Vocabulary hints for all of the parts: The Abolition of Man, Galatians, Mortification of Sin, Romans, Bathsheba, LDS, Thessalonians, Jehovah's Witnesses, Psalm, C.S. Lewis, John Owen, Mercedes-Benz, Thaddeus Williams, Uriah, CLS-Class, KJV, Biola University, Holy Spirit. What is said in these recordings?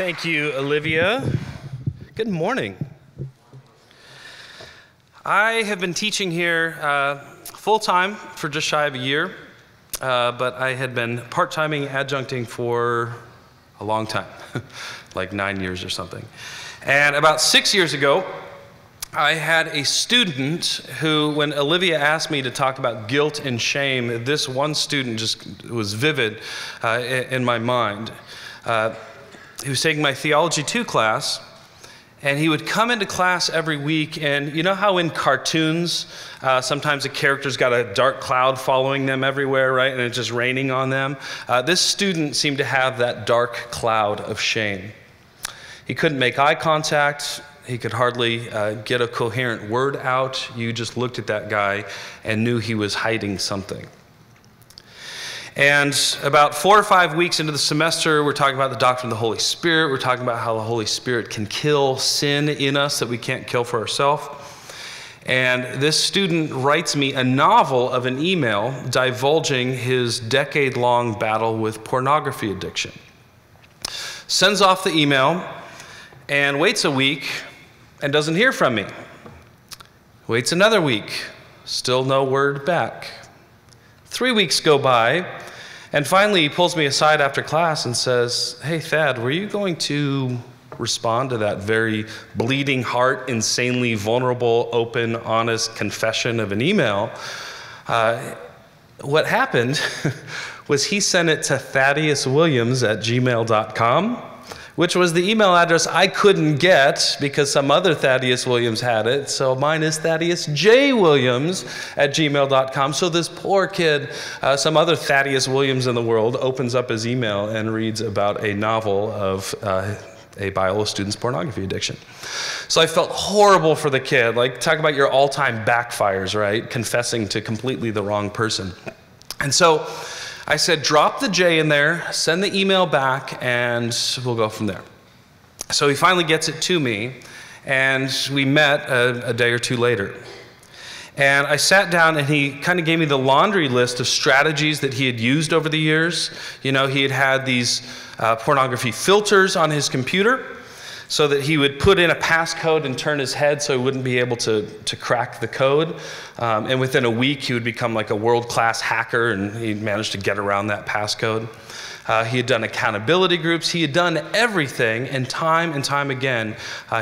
Thank you, Olivia. Good morning. I have been teaching here full-time for just shy of a year, but I had been part-timing, adjuncting for a long time, like 9 years or something. And about 6 years ago, I had a student who, when Olivia asked me to talk about guilt and shame, this one student just was vivid in my mind. He was taking my Theology 2 class, and he would come into class every week, and you know how in cartoons, sometimes a character's got a dark cloud following them everywhere, right, and it's just raining on them? This student seemed to have that dark cloud of shame. He couldn't make eye contact. He could hardly get a coherent word out. You just looked at that guy and knew he was hiding something. And about 4 or 5 weeks into the semester, we're talking about the doctrine of the Holy Spirit. We're talking about how the Holy Spirit can kill sin in us that we can't kill for ourselves. And this student writes me a novel of an email divulging his decade-long battle with pornography addiction. Sends off the email and waits a week and doesn't hear from me. Waits another week, still no word back. 3 weeks go by, and finally he pulls me aside after class and says, "Hey, Thad, were you going to respond to that very bleeding heart, insanely vulnerable, open, honest confession of an email?" What happened was he sent it to thaddeuswilliams@gmail.com. which was the email address I couldn't get because some other Thaddeus Williams had it. So mine is ThaddeusJWilliams@gmail.com. So this poor kid, some other Thaddeus Williams in the world, opens up his email and reads about a novel of a Biola student's pornography addiction. So I felt horrible for the kid. Like, talk about your all-time backfires, right? Confessing to completely the wrong person. And so I said, drop the J in there, send the email back, and we'll go from there. So he finally gets it to me, and we met a day or two later. And I sat down, and he kind of gave me the laundry list of strategies that he had used over the years. You know, he had had these pornography filters on his computer, so that he would put in a passcode and turn his head so he wouldn't be able to crack the code. And within a week, he would become like a world-class hacker, and he managed to get around that passcode. He had done accountability groups. He had done everything, and time again,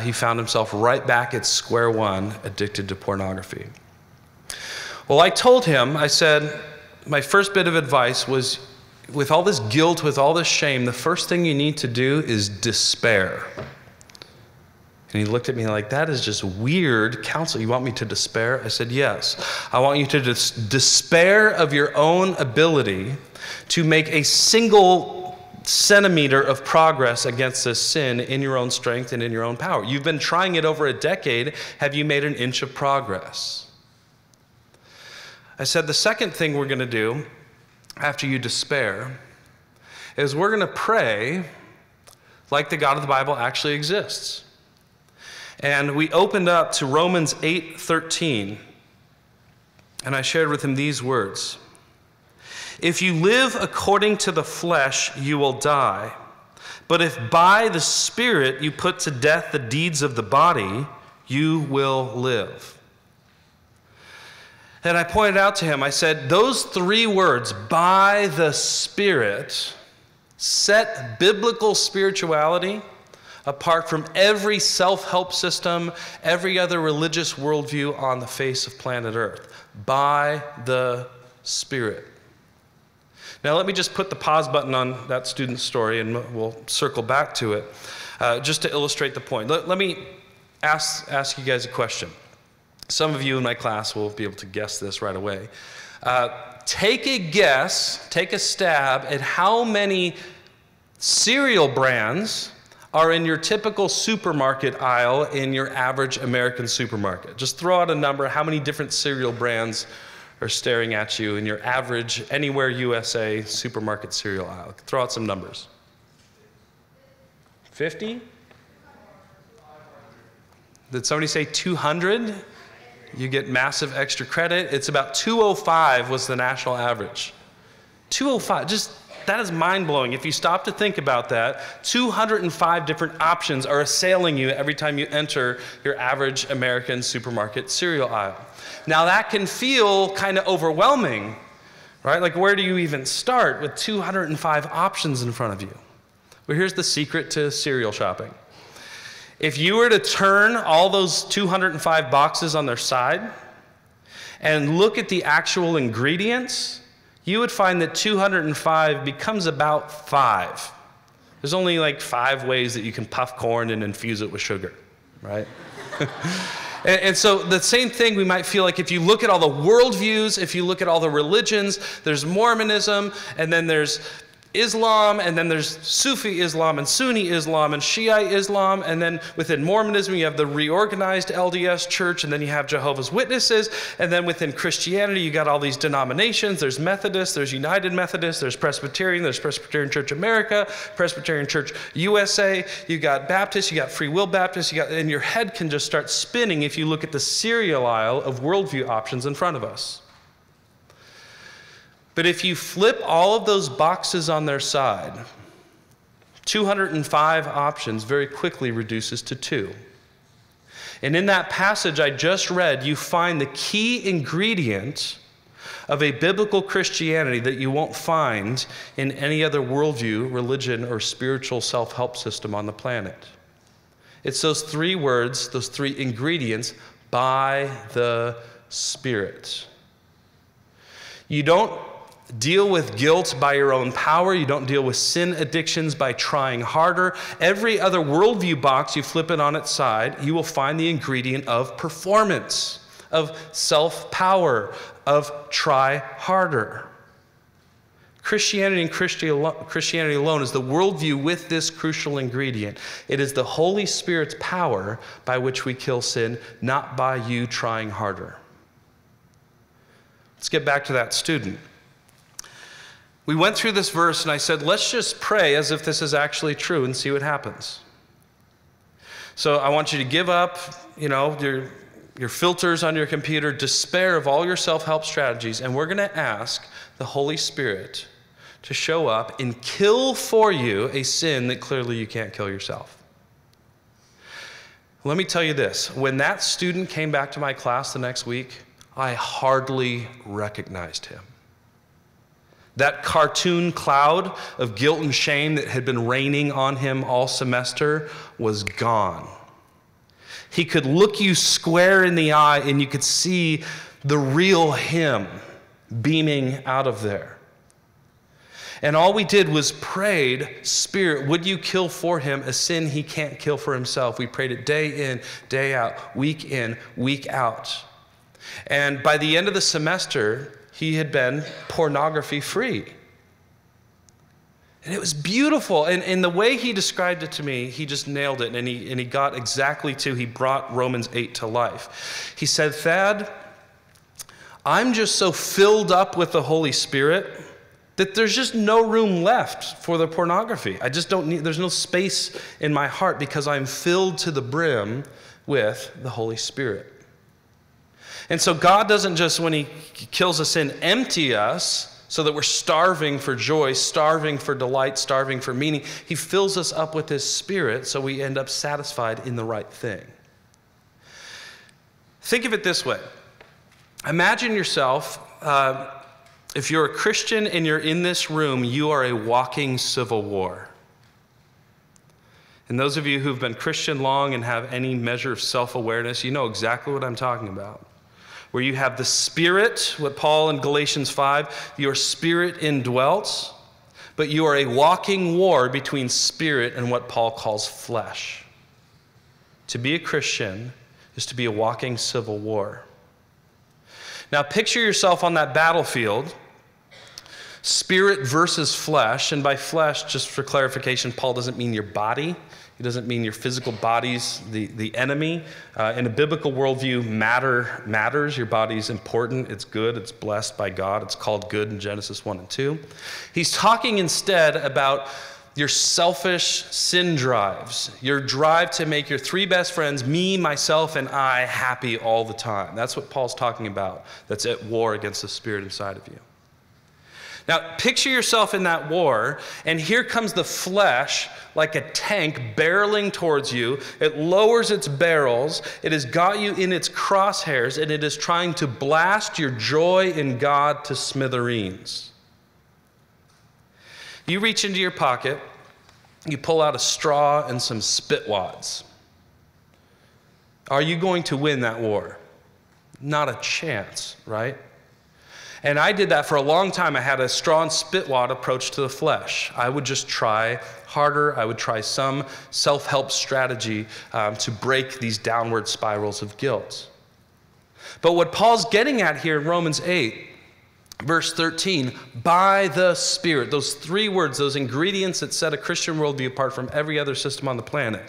he found himself right back at square one, addicted to pornography. Well, I told him, I said, my first bit of advice was, with all this guilt, with all this shame, the first thing you need to do is despair. And he looked at me like, that is just weird counsel. You want me to despair? I said, yes. I want you to despair of your own ability to make a single centimeter of progress against this sin in your own strength and in your own power. You've been trying it over a decade. Have you made an inch of progress? I said, the second thing we're going to do after you despair is we're going to pray like the God of the Bible actually exists. And we opened up to Romans 8:13, and I shared with him these words. If you live according to the flesh, you will die. But if by the Spirit you put to death the deeds of the body, you will live. And I pointed out to him, I said, those three words, by the Spirit, set biblical spirituality apart from every self-help system, every other religious worldview on the face of planet Earth, by the Spirit. Now let me just put the pause button on that student's story, and we'll circle back to it, just to illustrate the point. Let me ask you guys a question. Some of you in my class will be able to guess this right away. Take a guess, take a stab at how many cereal brands are in your typical supermarket aisle in your average American supermarket. Just throw out a number, how many different cereal brands are staring at you in your average Anywhere USA supermarket cereal aisle. Throw out some numbers. 50? Did somebody say 200? You get massive extra credit. It's about 205 was the national average. 205, just That is mind-blowing. If you stop to think about that, 205 different options are assailing you every time you enter your average American supermarket cereal aisle. Now that can feel kind of overwhelming, right? Like, where do you even start with 205 options in front of you? Well, here's the secret to cereal shopping. If you were to turn all those 205 boxes on their side and look at the actual ingredients, you would find that 205 becomes about 5. There's only like 5 ways that you can puff corn and infuse it with sugar, right? And so the same thing we might feel like if you look at all the worldviews, if you look at all the religions, there's Mormonism, and then there's Islam, and then there's Sufi Islam, and Sunni Islam, and Shia Islam, and then within Mormonism you have the reorganized LDS Church, and then you have Jehovah's Witnesses, and then within Christianity you got all these denominations. There's Methodist, there's United Methodist, there's Presbyterian Church America, Presbyterian Church USA, you got Baptist, you got Free Will Baptist, and your head can just start spinning if you look at the cereal aisle of worldview options in front of us. But if you flip all of those boxes on their side, 205 options very quickly reduces to 2. And in that passage I just read, you find the key ingredient of a biblical Christianity that you won't find in any other worldview, religion, or spiritual self-help system on the planet. It's those 3 words, those 3 ingredients, by the Spirit. You don't deal with guilt by your own power. You don't deal with sin addictions by trying harder. Every other worldview box, you flip it on its side, you will find the ingredient of performance, of self-power, of try harder. Christianity and Christianity alone is the worldview with this crucial ingredient. It is the Holy Spirit's power by which we kill sin, not by you trying harder. Let's get back to that student. We went through this verse and I said, let's just pray as if this is actually true and see what happens. So I want you to give up, you know, your filters on your computer, despair of all your self-help strategies, and we're going to ask the Holy Spirit to show up and kill for you a sin that clearly you can't kill yourself. Let me tell you this. When that student came back to my class the next week, I hardly recognized him. That cartoon cloud of guilt and shame that had been raining on him all semester was gone. He could look you square in the eye and you could see the real him beaming out of there. And all we did was prayed, Spirit, would you kill for him a sin he can't kill for himself? We prayed it day in, week out. And by the end of the semester, he had been pornography free. And it was beautiful. And the way he described it to me, he just nailed it. And he got exactly to, he brought Romans 8 to life. He said, Thad, I'm just so filled up with the Holy Spirit that there's just no room left for the pornography. I just don't need, there's no space in my heart because I'm filled to the brim with the Holy Spirit. And so God doesn't just, when he kills a sin, empty us so that we're starving for joy, starving for delight, starving for meaning. He fills us up with his Spirit so we end up satisfied in the right thing. Think of it this way. Imagine yourself, if you're a Christian and you're in this room, you are a walking civil war. And those of you who've been Christian long and have any measure of self-awareness, you know exactly what I'm talking about. Where you have the Spirit, what Paul in Galatians 5, your Spirit indwelt, but you are a walking war between Spirit and what Paul calls flesh. To be a Christian is to be a walking civil war. Now picture yourself on that battlefield, Spirit versus flesh, and by flesh, just for clarification, Paul doesn't mean your body. It doesn't mean your physical body's the enemy. In a biblical worldview, matter matters. Your body's important. It's good. It's blessed by God. It's called good in Genesis 1 and 2. He's talking instead about your selfish sin drives, your drive to make your 3 best friends, me, myself, and I, happy all the time. That's what Paul's talking about. That's at war against the Spirit inside of you. Now, picture yourself in that war, and here comes the flesh like a tank barreling towards you. It lowers its barrels. It has got you in its crosshairs, and it is trying to blast your joy in God to smithereens. You reach into your pocket. You pull out a straw and some spit wads. Are you going to win that war? Not a chance, right? And I did that for a long time. I had a straw and spit wad approach to the flesh. I would just try harder. I would try some self-help strategy to break these downward spirals of guilt. But what Paul's getting at here in Romans 8, verse 13, by the Spirit, those three words, those ingredients that set a Christian worldview apart from every other system on the planet.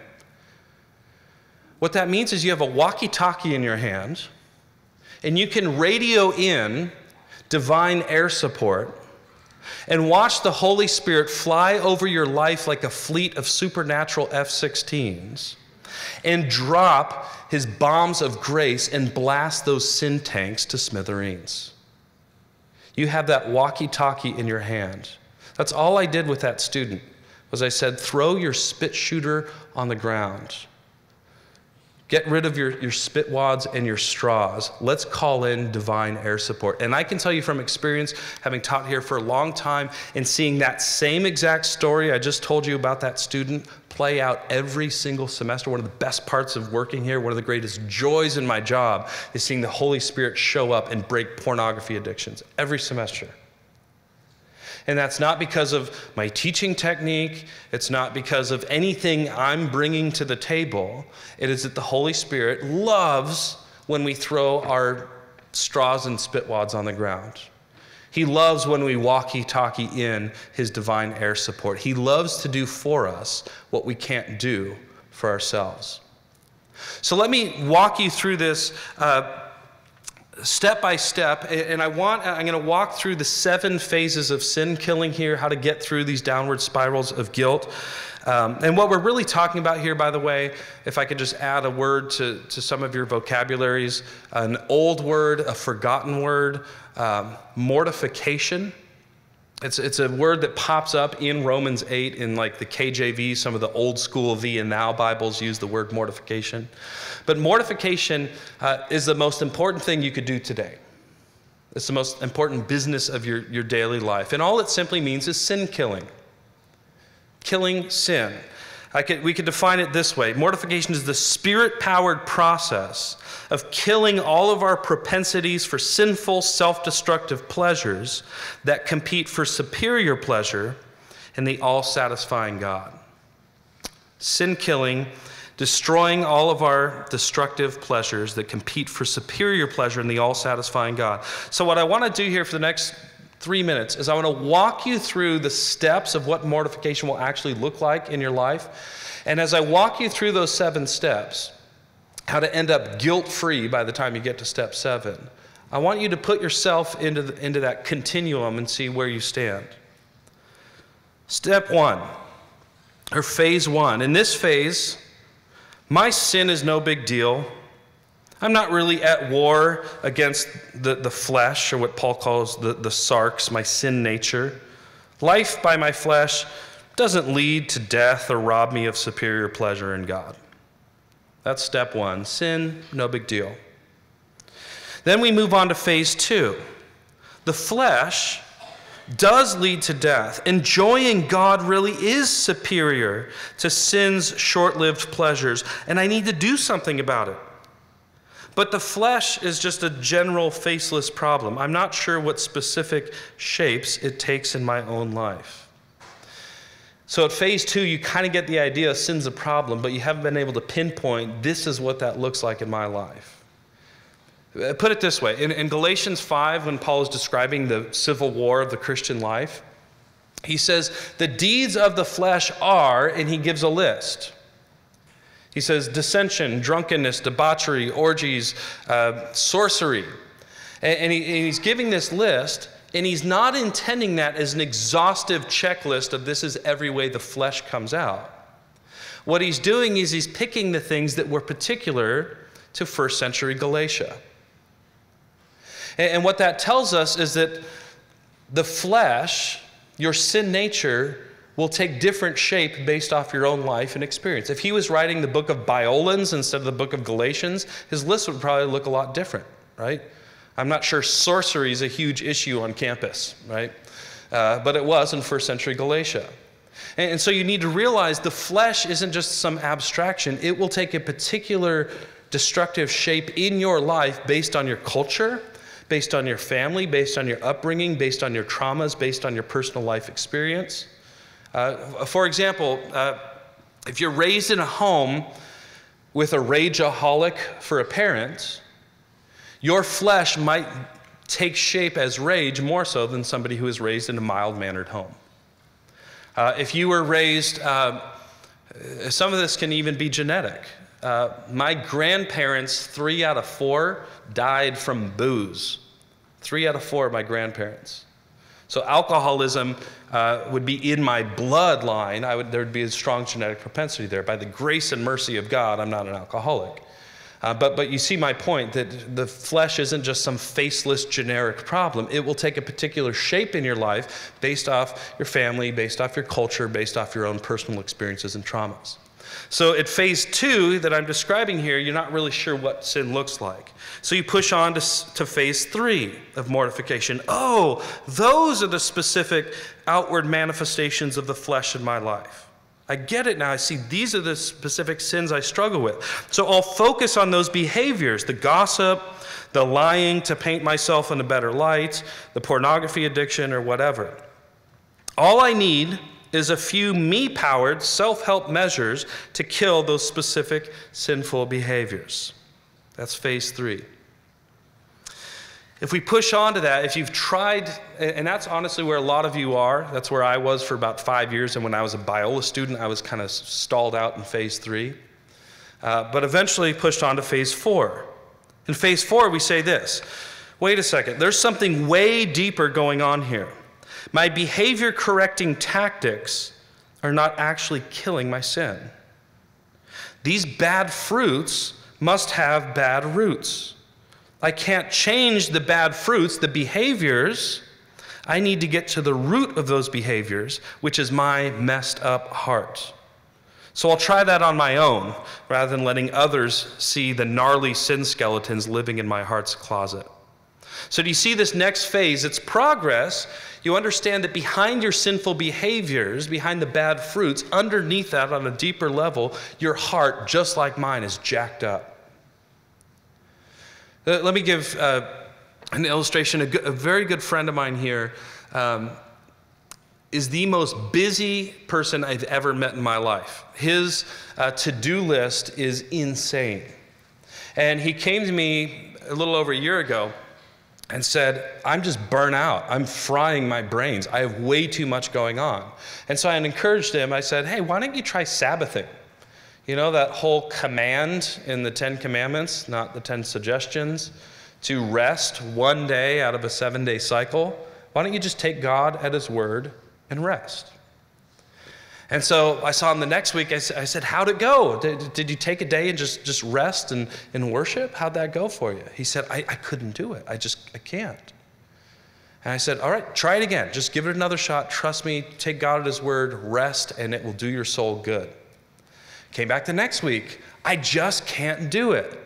What that means is you have a walkie-talkie in your hand, and you can radio in divine air support and watch the Holy Spirit fly over your life like a fleet of supernatural F-16s and drop his bombs of grace and blast those sin tanks to smithereens. You have that walkie-talkie in your hand. That's all I did with that student, was I said, throw your spit shooter on the ground. Get rid of your spit wads and your straws. Let's call in divine air support. And I can tell you from experience, having taught here for a long time and seeing that same exact story I just told you about that student play out every single semester. One of the best parts of working here, one of the greatest joys in my job, is seeing the Holy Spirit show up and break pornography addictions every semester. And that's not because of my teaching technique. It's not because of anything I'm bringing to the table. It is that the Holy Spirit loves when we throw our straws and spit wads on the ground. He loves when we walkie-talkie in his divine air support. He loves to do for us what we can't do for ourselves. So let me walk you through this step by step, and I'm going to walk through the 7 phases of sin killing here, how to get through these downward spirals of guilt. And what we're really talking about here, by the way, if I could just add a word to some of your vocabularies, an old word, a forgotten word, mortification. It's a word that pops up in Romans 8 in like the KJV. Some of the old school Thee and Thou Bibles use the word mortification. But mortification is the most important thing you could do today. It's the most important business of your daily life. And all it simply means is sin killing. Killing sin. We could define it this way. Mortification is the Spirit-powered process of killing all of our propensities for sinful, self-destructive pleasures that compete for superior pleasure in the all-satisfying God. Sin killing, destroying all of our destructive pleasures that compete for superior pleasure in the all-satisfying God. So what I want to do here for the next 3 minutes is I want to walk you through the steps of what mortification will actually look like in your life. And as I walk you through those 7 steps, how to end up guilt-free by the time you get to step 7, I want you to put yourself into that continuum and see where you stand. Step 1, or phase 1. In this phase, my sin is no big deal. I'm not really at war against the flesh, or what Paul calls the sarx, my sin nature. Life by my flesh doesn't lead to death or rob me of superior pleasure in God. That's step 1. Sin, no big deal. Then we move on to phase 2. The flesh does lead to death. Enjoying God really is superior to sin's short-lived pleasures, and I need to do something about it. But the flesh is just a general faceless problem. I'm not sure what specific shapes it takes in my own life. So at phase 2, you kind of get the idea sin's a problem, but you haven't been able to pinpoint this is what that looks like in my life. Put it this way. In Galatians 5, when Paul is describing the civil war of the Christian life, he says, the deeds of the flesh are, and he gives a list. He says, dissension, drunkenness, debauchery, orgies, sorcery. And he's giving this list, and he's not intending that as an exhaustive checklist of this is every way the flesh comes out. What he's doing is he's picking the things that were particular to first century Galatia. And what that tells us is that the flesh, your sin nature, will take different shape based off your own life and experience. If he was writing the book of Biolans instead of the book of Galatians, his list would probably look a lot different, right? I'm not sure sorcery is a huge issue on campus, right? But it was in first century Galatia. And so you need to realize the flesh isn't just some abstraction. It will take a particular destructive shape in your life based on your culture, based on your family, based on your upbringing, based on your traumas, based on your personal life experience. For example, if you're raised in a home with a rageaholic for a parent, your flesh might take shape as rage more so than somebody who is raised in a mild-mannered home. If you were raised, some of this can even be genetic. My grandparents, 3 out of 4, died from booze. 3 out of 4 of my grandparents. So alcoholism would be in my bloodline. There would be a strong genetic propensity there. By the grace and mercy of God, I'm not an alcoholic. But you see my point that the flesh isn't just some faceless generic problem. It will take a particular shape in your life based off your family, based off your culture, based off your own personal experiences and traumas. So at phase 2 that I'm describing here, you're not really sure what sin looks like. So you push on to phase 3 of mortification. Oh, those are the specific outward manifestations of the flesh in my life. I get it now. I see these are the specific sins I struggle with. So I'll focus on those behaviors, the gossip, the lying to paint myself in a better light, the pornography addiction, or whatever. All I need is a few me-powered self-help measures to kill those specific sinful behaviors. That's phase 3. If we push on to that, if you've tried, and that's honestly where a lot of you are, that's where I was for about 5 years, and when I was a Biola student, I was kind of stalled out in phase 3, but eventually pushed on to phase 4. In phase 4, we say this, wait a second, there's something way deeper going on here. My behavior correcting tactics are not actually killing my sin. These bad fruits must have bad roots. I can't change the bad fruits, the behaviors. I need to get to the root of those behaviors, which is my messed up heart. So I'll try that on my own, rather than letting others see the gnarly sin skeletons living in my heart's closet. So do you see this next phase? It's progress. You understand that behind your sinful behaviors, behind the bad fruits, underneath that on a deeper level, your heart, just like mine, is jacked up. Let me give an illustration. A very good friend of mine here is the most busy person I've ever met in my life. His to-do list is insane. And he came to me a little over a year ago and said, I'm just burnt out. I'm frying my brains. I have way too much going on. And so I encouraged him. I said, hey, why don't you try Sabbathing? You know, that whole command in the 10 Commandments, not the 10 suggestions, to rest one day out of a 7-day cycle. Why don't you just take God at his word and rest? And so I saw him the next week. I said, how'd it go? Did you take a day and just rest and worship? How'd that go for you? He said, I couldn't do it. I can't. And I said, all right, try it again. Just give it another shot. Trust me, take God at his word, rest, and it will do your soul good. Came back the next week. I just can't do it.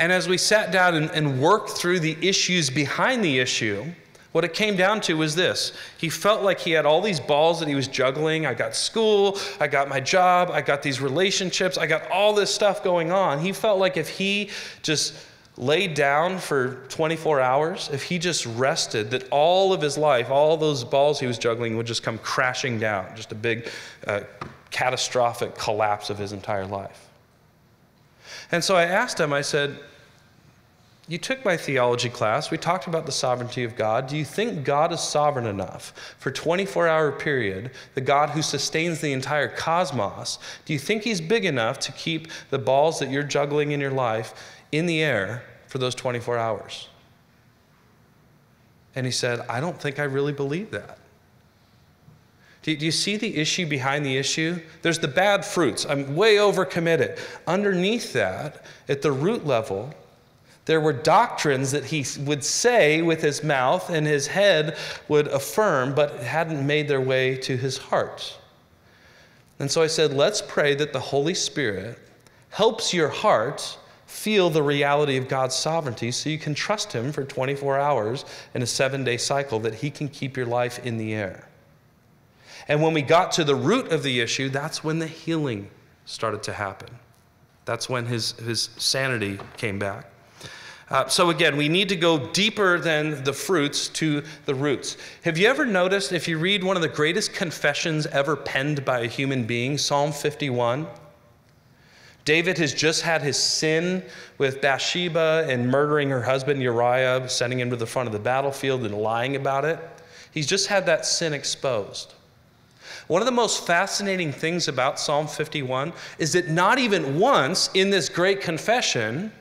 And as we sat down and worked through the issues behind the issue, what it came down to was this. He felt like he had all these balls that he was juggling. I got school, I got my job, I got these relationships, I got all this stuff going on. He felt like if he just laid down for 24 hours, if he just rested, that all of his life, all those balls he was juggling would just come crashing down, just a big catastrophic collapse of his entire life. And so I asked him, I said, you took my theology class, we talked about the sovereignty of God. Do you think God is sovereign enough for a 24-hour period, the God who sustains the entire cosmos, do you think he's big enough to keep the balls that you're juggling in your life in the air for those 24 hours? And he said, I don't think I really believe that. Do you see the issue behind the issue? There's the bad fruits. I'm way overcommitted. Underneath that, at the root level, There were doctrines that he would say with his mouth and his head would affirm, but hadn't made their way to his heart. And so I said, let's pray that the Holy Spirit helps your heart feel the reality of God's sovereignty so you can trust him for 24 hours in a 7-day cycle that he can keep your life in the air. And when we got to the root of the issue, that's when the healing started to happen. That's when his sanity came back. So again, we need to go deeper than the fruits to the roots. Have you ever noticed, if you read one of the greatest confessions ever penned by a human being, Psalm 51, David has just had his sin with Bathsheba and murdering her husband Uriah, sending him to the front of the battlefield and lying about it. He's just had that sin exposed. One of the most fascinating things about Psalm 51 is that not even once in this great confession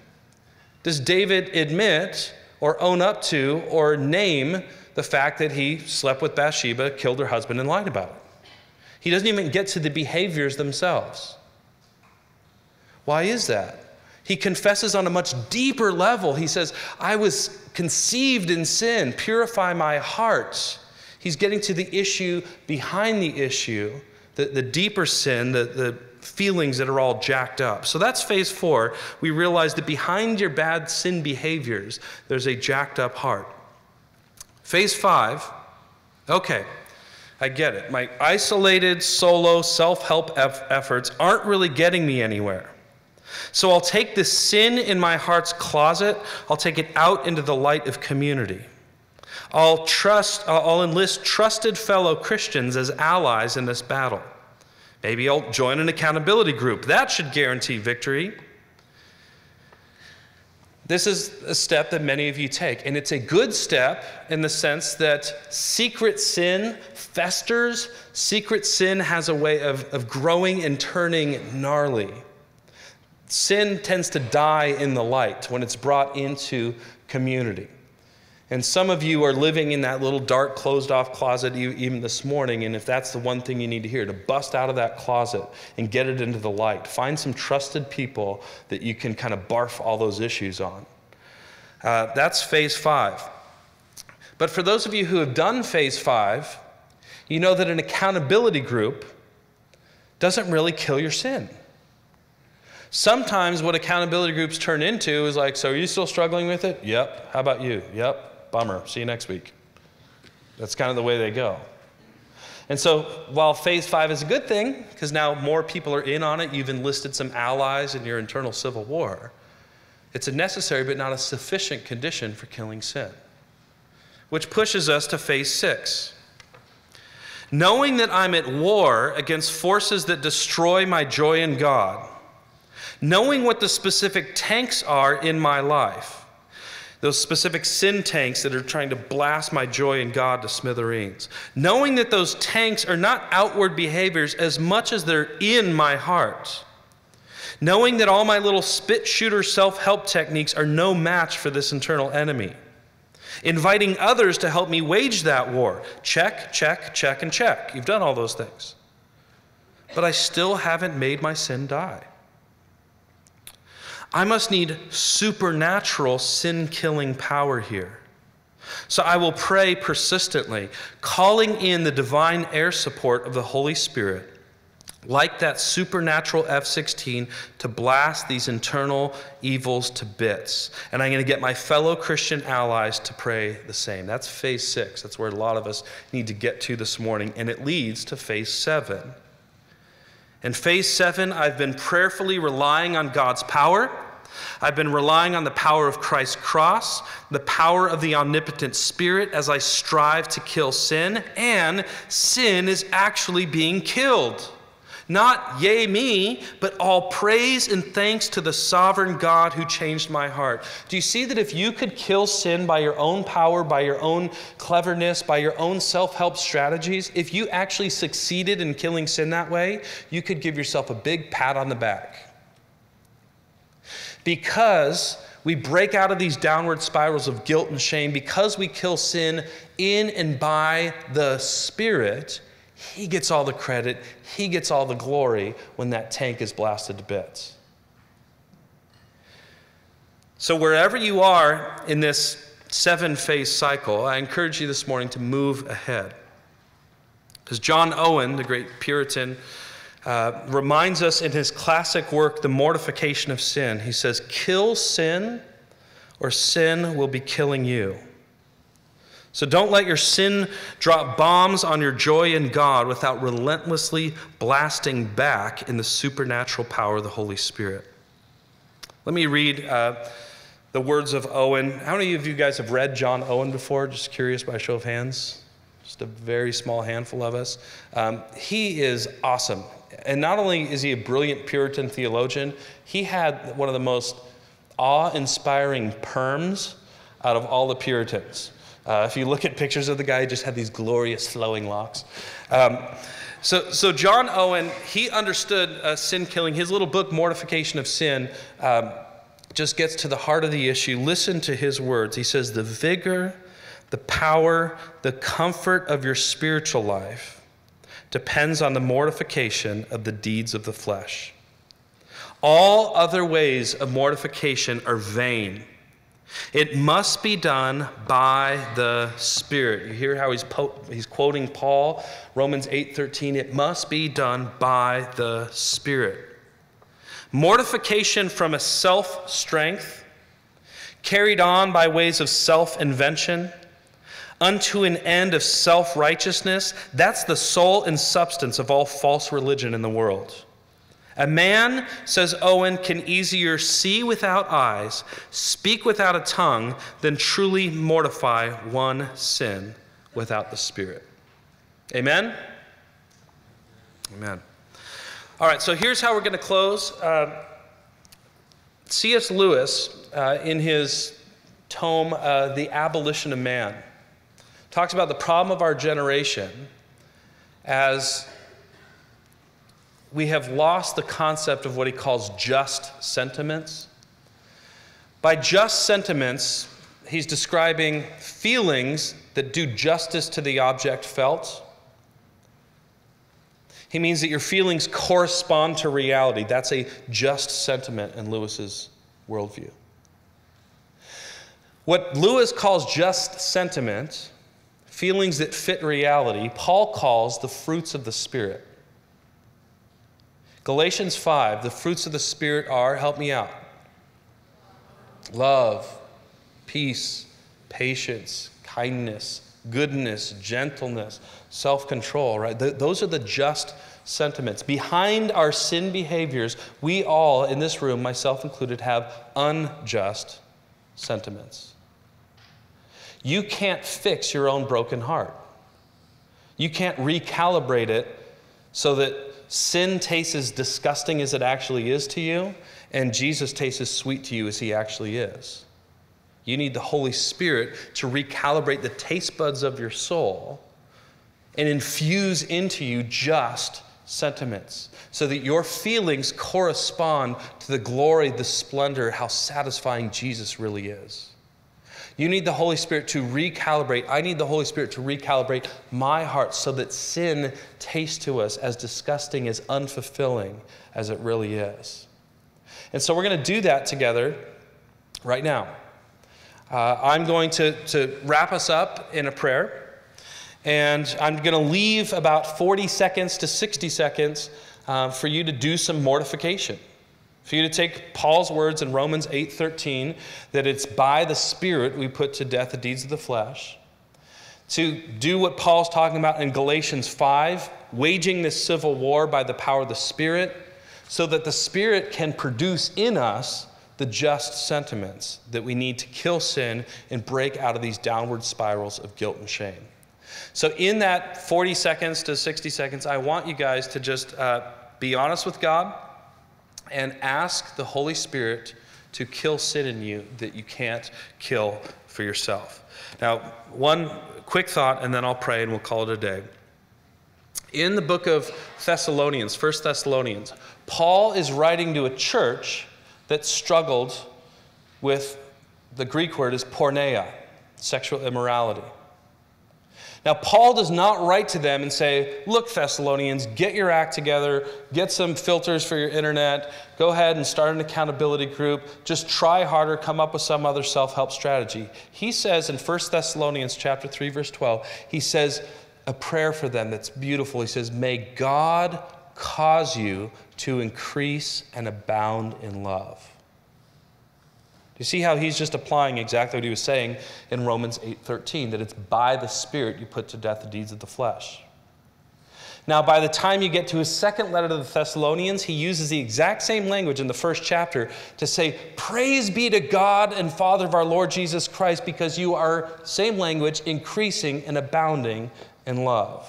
does David admit or own up to or name the fact that he slept with Bathsheba, killed her husband, and lied about it. He doesn't even get to the behaviors themselves. Why is that? He confesses on a much deeper level. He says, I was conceived in sin, purify my heart. He's getting to the issue behind the issue, the deeper sin, the feelings that are all jacked up. So that's phase 4. We realize that behind your bad sin behaviors, there's a jacked up heart. Phase 5, okay, I get it. My isolated, solo, self-help efforts aren't really getting me anywhere. So I'll take the sin in my heart's closet, I'll take it out into the light of community. I'll enlist trusted fellow Christians as allies in this battle. Maybe I'll join an accountability group. That should guarantee victory. This is a step that many of you take, and it's a good step in the sense that secret sin festers. Secret sin has a way of growing and turning gnarly. Sin tends to die in the light when it's brought into community. And some of you are living in that little dark, closed-off closet even this morning, and if that's the one thing you need to hear, to bust out of that closet and get it into the light. Find some trusted people that you can kind of barf all those issues on. That's phase 5. But for those of you who have done phase 5, you know that an accountability group doesn't really kill your sin. Sometimes what accountability groups turn into is like, so are you still struggling with it? Yep. How about you? Yep. Bummer. See you next week. That's kind of the way they go. And so while phase 5 is a good thing, because now more people are in on it, you've enlisted some allies in your internal civil war, it's a necessary but not a sufficient condition for killing sin, which pushes us to phase 6. Knowing that I'm at war against forces that destroy my joy in God, knowing what the specific tanks are in my life, those specific sin tanks that are trying to blast my joy in God to smithereens. Knowing that those tanks are not outward behaviors as much as they're in my heart. Knowing that all my little spit shooter self-help techniques are no match for this internal enemy. Inviting others to help me wage that war. Check, check, check, and check. You've done all those things. But I still haven't made my sin die. I must need supernatural sin-killing power here. So I will pray persistently, calling in the divine air support of the Holy Spirit, like that supernatural F-16, to blast these internal evils to bits. And I'm going to get my fellow Christian allies to pray the same. That's phase 6. That's where a lot of us need to get to this morning, and it leads to phase 7. In phase 7, I've been prayerfully relying on God's power. I've been relying on the power of Christ's cross, the power of the omnipotent Spirit as I strive to kill sin, and sin is actually being killed. Not yay me, but all praise and thanks to the sovereign God who changed my heart. Do you see that if you could kill sin by your own power, by your own cleverness, by your own self-help strategies, if you actually succeeded in killing sin that way, you could give yourself a big pat on the back? Because we break out of these downward spirals of guilt and shame, because we kill sin in and by the Spirit, He gets all the credit, He gets all the glory when that tank is blasted to bits. So wherever you are in this seven-phase cycle, I encourage you this morning to move ahead. Because John Owen, the great Puritan, reminds us in his classic work, The Mortification of Sin. He says, "Kill sin, or sin will be killing you." So don't let your sin drop bombs on your joy in God without relentlessly blasting back in the supernatural power of the Holy Spirit. Let me read the words of Owen. How many of you guys have read John Owen before? Just curious, by a show of hands. Just a very small handful of us. He is awesome. And not only is he a brilliant Puritan theologian, he had one of the most awe-inspiring perms out of all the Puritans. If you look at pictures of the guy, he just had these glorious flowing locks. So John Owen, he understood sin killing. His little book, Mortification of Sin, just gets to the heart of the issue. Listen to his words. He says, "The vigor, the power, the comfort of your spiritual life depends on the mortification of the deeds of the flesh. All other ways of mortification are vain. It must be done by the Spirit." You hear how he's quoting Paul, Romans 8:13. It must be done by the Spirit. Mortification from a self-strength, carried on by ways of self-invention, unto an end of self-righteousness, that's the soul and substance of all false religion in the world. A man, says Owen, can easier see without eyes, speak without a tongue, than truly mortify one sin without the Spirit. Amen? Amen. All right, so here's how we're going to close. C.S. Lewis, in his tome, The Abolition of Man, talks about the problem of our generation as we have lost the concept of what he calls just sentiments. By just sentiments, he's describing feelings that do justice to the object felt. He means that your feelings correspond to reality. That's a just sentiment in Lewis's worldview. What Lewis calls just sentiment, feelings that fit reality, Paul calls the fruits of the Spirit. Galatians 5, the fruits of the Spirit are, help me out, love, peace, patience, kindness, goodness, gentleness, self-control, right? Those are the just sentiments. Behind our sin behaviors, we all in this room, myself included, have unjust sentiments. You can't fix your own broken heart. You can't recalibrate it so that sin tastes as disgusting as it actually is to you, and Jesus tastes as sweet to you as he actually is. You need the Holy Spirit to recalibrate the taste buds of your soul and infuse into you just sentiments so that your feelings correspond to the glory, the splendor, how satisfying Jesus really is. You need the Holy Spirit to recalibrate. I need the Holy Spirit to recalibrate my heart so that sin tastes to us as disgusting, as unfulfilling as it really is. And so we're going to do that together right now. I'm going to wrap us up in a prayer. And I'm going to leave about 40 seconds to 60 seconds for you to do some mortification. For you to take Paul's words in Romans 8:13, that it's by the Spirit we put to death the deeds of the flesh, to do what Paul's talking about in Galatians 5, waging this civil war by the power of the Spirit, so that the Spirit can produce in us the just sentiments that we need to kill sin and break out of these downward spirals of guilt and shame. So in that 40 seconds to 60 seconds, I want you guys to just be honest with God, and ask the Holy Spirit to kill sin in you that you can't kill for yourself. Now, one quick thought, and then I'll pray, and we'll call it a day. In the book of Thessalonians, 1 Thessalonians, Paul is writing to a church that struggled with, the Greek word is porneia, sexual immorality. Now, Paul does not write to them and say, look, Thessalonians, get your act together, get some filters for your internet, go ahead and start an accountability group, just try harder, come up with some other self-help strategy. He says in 1 Thessalonians chapter 3, verse 12, he says a prayer for them that's beautiful. He says, may God cause you to increase and abound in love. Do you see how he's just applying exactly what he was saying in Romans 8:13, that it's by the Spirit you put to death the deeds of the flesh? Now, by the time you get to his second letter to the Thessalonians, he uses the exact same language in the first chapter to say, praise be to God and Father of our Lord Jesus Christ, because you are, same language, increasing and abounding in love.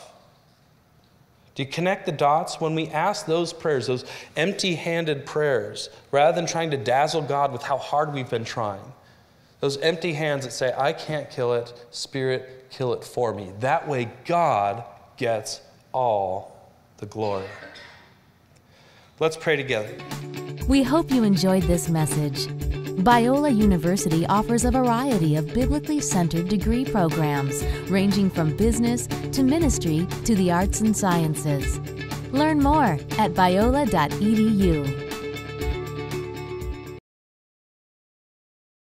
Do you connect the dots? When we ask those prayers, those empty-handed prayers, rather than trying to dazzle God with how hard we've been trying, those empty hands that say, I can't kill it, Spirit, kill it for me. That way God gets all the glory. Let's pray together. We hope you enjoyed this message. Biola University offers a variety of biblically centered degree programs, ranging from business to ministry to the arts and sciences. Learn more at biola.edu.